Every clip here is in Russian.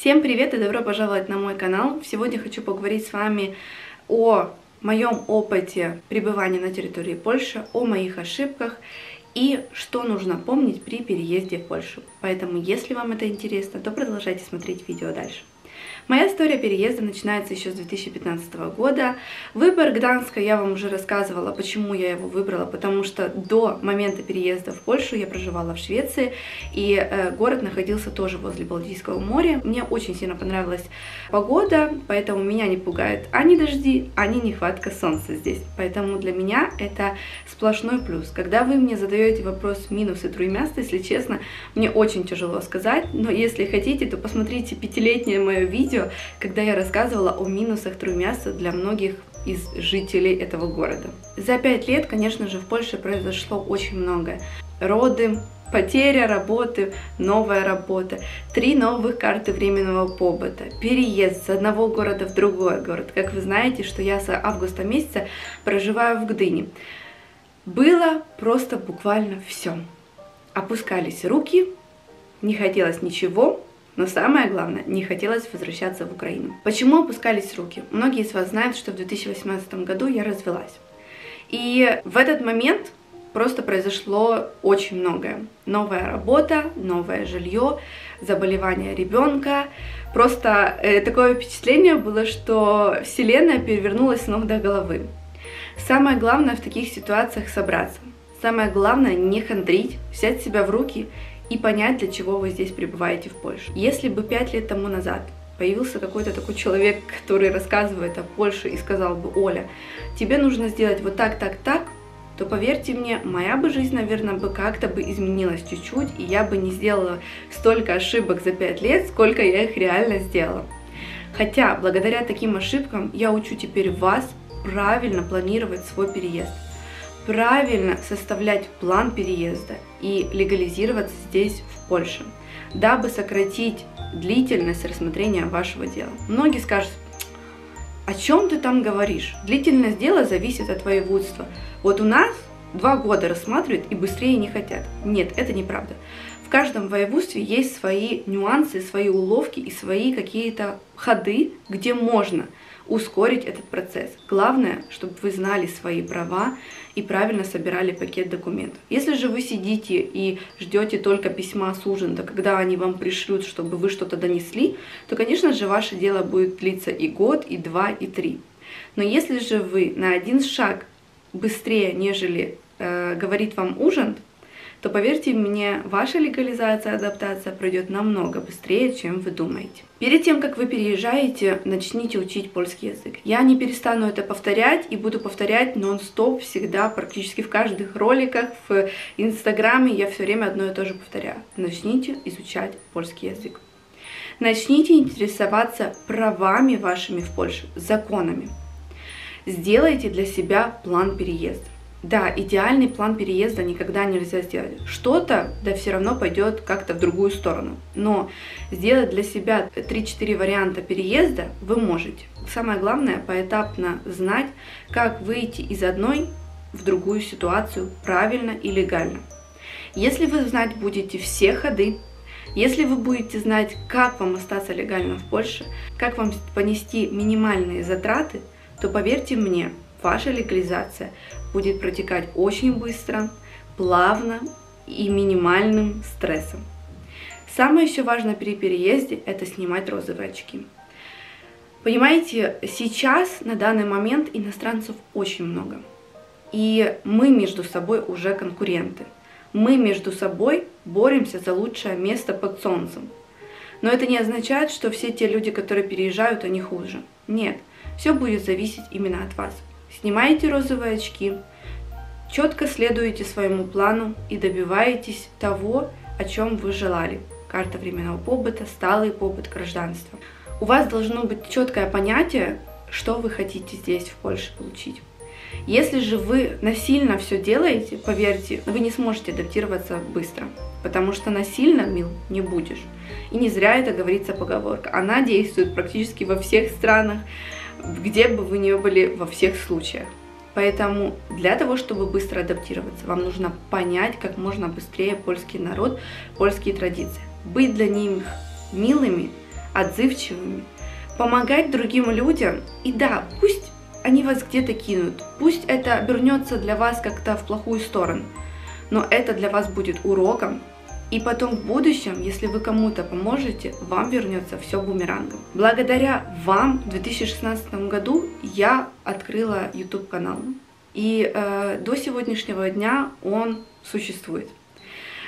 Всем привет и добро пожаловать на мой канал. Сегодня хочу поговорить с вами о моем опыте пребывания на территории Польши, о моих ошибках и что нужно помнить при переезде в Польшу. Поэтому, если вам это интересно, то продолжайте смотреть видео дальше. Моя история переезда начинается еще с 2015 года. Выбор Гданска я вам уже рассказывала, почему я его выбрала, потому что до момента переезда в Польшу я проживала в Швеции, и город находился тоже возле Балтийского моря. Мне очень сильно понравилась погода, поэтому меня не пугают ни дожди, ни нехватка солнца здесь. Поэтому для меня это сплошной плюс. Когда вы мне задаете вопрос минусы Труймяста, если честно, мне очень тяжело сказать, но если хотите, то посмотрите 5-летнее мое видео, когда я рассказывала о минусах Труймяста для многих из жителей этого города. За 5 лет, конечно же, в Польше произошло очень многое. Роды, потеря работы, новая работа, 3 новых карты временного побыта, переезд с одного города в другой город. Как вы знаете, что я с августа месяца проживаю в Гдыне. Было просто буквально все. Опускались руки, не хотелось ничего. Но самое главное, не хотелось возвращаться в Украину. Почему опускались руки? Многие из вас знают, что в 2018 году я развелась. И в этот момент просто произошло очень многое. Новая работа, новое жилье, заболевание ребенка. Просто такое впечатление было, что вселенная перевернулась с ног до головы. Самое главное в таких ситуациях собраться. Самое главное не хандрить, взять себя в руки и понять, для чего вы здесь пребываете в Польше. Если бы 5 лет тому назад появился какой-то такой человек, который рассказывает о Польше и сказал бы: Оля, тебе нужно сделать вот так, то, поверьте мне, моя бы жизнь, наверное, бы как-то бы изменилась чуть-чуть, и я бы не сделала столько ошибок за 5 лет, сколько я их реально сделала. Хотя, благодаря таким ошибкам, я учу теперь вас правильно планировать свой переезд, правильно составлять план переезда и легализироваться здесь, в Польше, дабы сократить длительность рассмотрения вашего дела. Многие скажут: о чем ты там говоришь? Длительность дела зависит от воеводства. Вот у нас 2 года рассматривают и быстрее не хотят. Нет, это неправда. В каждом воеводстве есть свои нюансы, свои уловки и свои какие-то ходы, где можно ускорить этот процесс. Главное, чтобы вы знали свои права и правильно собирали пакет документов. Если же вы сидите и ждете только письма с ужина, когда они вам пришлют, чтобы вы что-то донесли, то, конечно же, ваше дело будет длиться и год, и 2, и 3. Но если же вы на 1 шаг быстрее, нежели говорит вам ужин, то, поверьте мне, ваша легализация, адаптация пройдет намного быстрее, чем вы думаете. Перед тем, как вы переезжаете, начните учить польский язык. Я не перестану это повторять и буду повторять нон-стоп всегда, практически в каждых роликах, в Инстаграме я все время одно и то же повторяю. Начните изучать польский язык. Начните интересоваться правами вашими в Польше, законами. Сделайте для себя план переезда. Да, идеальный план переезда никогда нельзя сделать. Что-то, да, все равно пойдет как-то в другую сторону. Но сделать для себя 3-4 варианта переезда вы можете. Самое главное, поэтапно знать, как выйти из одной в другую ситуацию правильно и легально. Если вы знать будете все ходы, если вы будете знать, как вам остаться легально в Польше, как вам понести минимальные затраты, то, поверьте мне, ваша легализация будет протекать очень быстро, плавно и минимальным стрессом. Самое еще важное при переезде – это снимать розовые очки. Понимаете, сейчас, на данный момент, иностранцев очень много. И мы между собой уже конкуренты. Мы между собой боремся за лучшее место под солнцем. Но это не означает, что все те люди, которые переезжают, они хуже. Нет, все будет зависеть именно от вас. Снимаете розовые очки, четко следуете своему плану и добиваетесь того, о чем вы желали. Карта временного побыта, сталый побыт, гражданство. У вас должно быть четкое понятие, что вы хотите здесь, в Польше, получить. Если же вы насильно все делаете, поверьте, вы не сможете адаптироваться быстро, потому что насильно мил не будешь. И не зря это говорится поговорка. Она действует практически во всех странах, где бы вы ни были, во всех случаях. Поэтому для того, чтобы быстро адаптироваться, вам нужно понять как можно быстрее польский народ, польские традиции. Быть для них милыми, отзывчивыми, помогать другим людям. И да, пусть они вас где-то кинут, пусть это обернется для вас как-то в плохую сторону, но это для вас будет уроком. И потом в будущем, если вы кому-то поможете, вам вернется все бумерангом. Благодаря вам в 2016 году я открыла YouTube-канал. И до сегодняшнего дня он существует.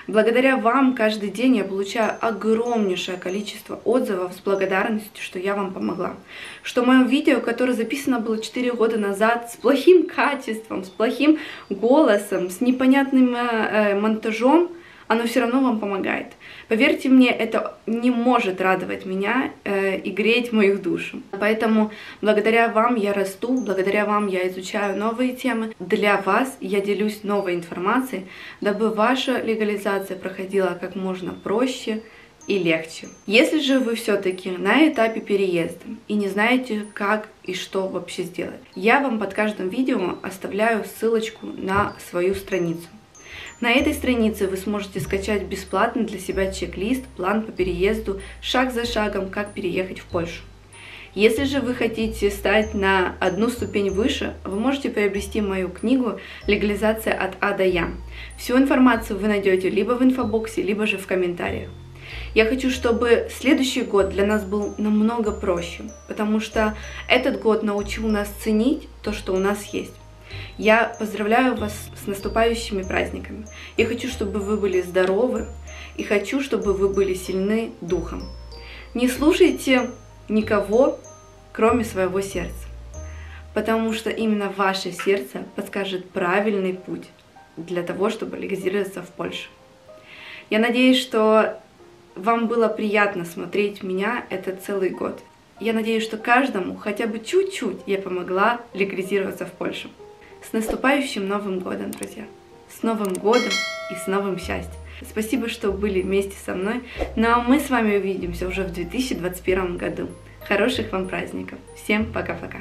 Благодаря вам каждый день я получаю огромнейшее количество отзывов с благодарностью, что я вам помогла. Что в моем видео, которое записано было 4 года назад, с плохим качеством, с плохим голосом, с непонятным монтажом, оно все равно вам помогает. Поверьте мне, это не может радовать меня и греть мою душу. Поэтому благодаря вам я расту, благодаря вам я изучаю новые темы. Для вас я делюсь новой информацией, дабы ваша легализация проходила как можно проще и легче. Если же вы все-таки на этапе переезда и не знаете, как и что вообще сделать, я вам под каждым видео оставляю ссылочку на свою страницу. На этой странице вы сможете скачать бесплатно для себя чек-лист, план по переезду, шаг за шагом, как переехать в Польшу. Если же вы хотите стать на одну ступень выше, вы можете приобрести мою книгу «Легализация от А до Я». Всю информацию вы найдете либо в инфобоксе, либо же в комментариях. Я хочу, чтобы следующий год для нас был намного проще, потому что этот год научил нас ценить то, что у нас есть. Я поздравляю вас с наступающими праздниками. Я хочу, чтобы вы были здоровы, и хочу, чтобы вы были сильны духом. Не слушайте никого, кроме своего сердца, потому что именно ваше сердце подскажет правильный путь для того, чтобы легализироваться в Польше. Я надеюсь, что вам было приятно смотреть меня этот целый год. Я надеюсь, что каждому хотя бы чуть-чуть я помогла легализироваться в Польше. С наступающим Новым годом, друзья! С Новым годом и с новым счастьем! Спасибо, что были вместе со мной. Ну а мы с вами увидимся уже в 2021 году. Хороших вам праздников! Всем пока-пока!